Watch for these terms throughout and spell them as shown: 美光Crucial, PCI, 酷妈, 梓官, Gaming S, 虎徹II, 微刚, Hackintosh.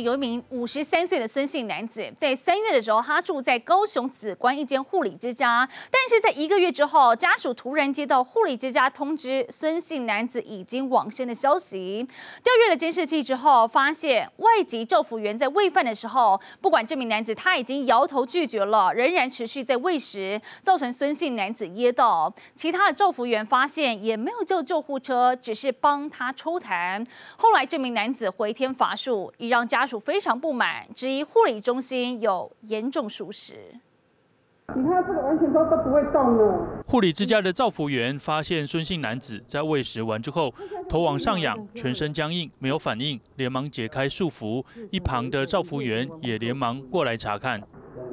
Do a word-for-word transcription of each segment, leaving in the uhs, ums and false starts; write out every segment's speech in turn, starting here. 有一名五十三岁的孙姓男子，在三月的时候，他住在高雄梓官一间护理之家。但是在一个月之后，家属突然接到护理之家通知，孙姓男子已经往生的消息。调阅了监视器之后，发现外籍照服员在喂饭的时候，不管这名男子他已经摇头拒绝了，仍然持续在喂食，造成孙姓男子噎到。其他的照服员发现也没有叫救护车，只是帮他抽痰。后来这名男子回天乏术，已让家。 家属非常不满，质疑护理中心有严重疏失。你看这个完全都都不会动了。护理之家的照服员发现孙姓男子在喂食完之后，头往上仰，全身僵硬，没有反应，连忙解开束缚。一旁的照服员也连忙过来查看。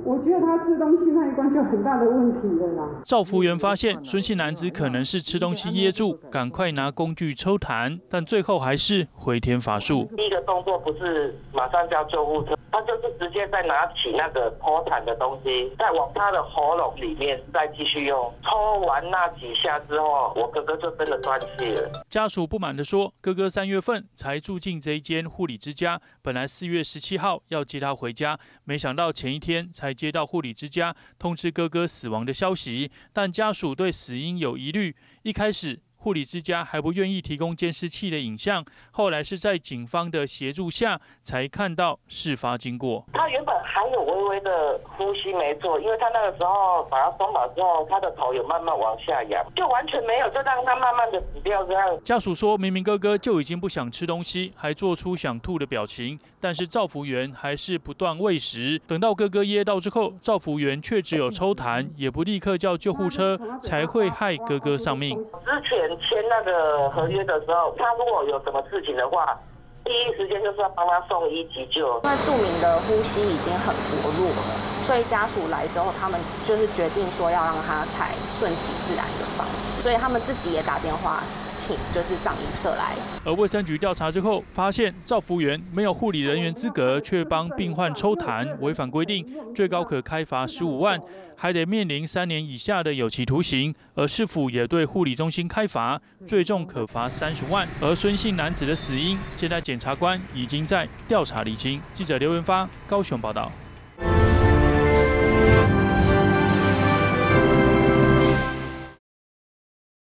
我觉得他吃东西那一关就很大的问题了啦。照服员发现孙姓男子可能是吃东西噎住，赶快拿工具抽痰，但最后还是回天乏术。第一个动作不是马上叫救护车，他就是直接再拿起那个抽痰的东西，再往他的喉咙里面再继续用。抽完那几下之后，我哥哥就真的断气了。家属不满地说，哥哥三月份才住进这一间护理之家，本来四月十七号要接他回家，没想到前一天才 接到护理之家通知哥哥死亡的消息，但家属对死因有疑虑。一开始，护理之家还不愿意提供监视器的影像，后来是在警方的协助下才看到事发经过。他原本还有微微的呼吸没做，因为他那个时候把他松绑之后，他的头有慢慢往下仰，就完全没有，就让他慢慢的死掉这样。家属说明明哥哥就已经不想吃东西，还做出想吐的表情。 但是照服员还是不断喂食，等到哥哥噎到之后，照服员却只有抽痰，也不立刻叫救护车，才会害哥哥丧命。之前签那个合约的时候，他如果有什么事情的话，第一时间就是要帮他送医急救。那住民的呼吸已经很薄弱了，所以家属来之后，他们就是决定说要让他采顺其自然的方式，所以他们自己也打电话。 请就是长医社来，而卫生局调查之后发现，照服员没有护理人员资格，却帮病患抽痰，违反规定，最高可开罚十五万，还得面临三年以下的有期徒刑。而市府也对护理中心开罚，最重可罚三十万。而孙姓男子的死因，现在检察官已经在调查厘清。记者刘文发，高雄报道。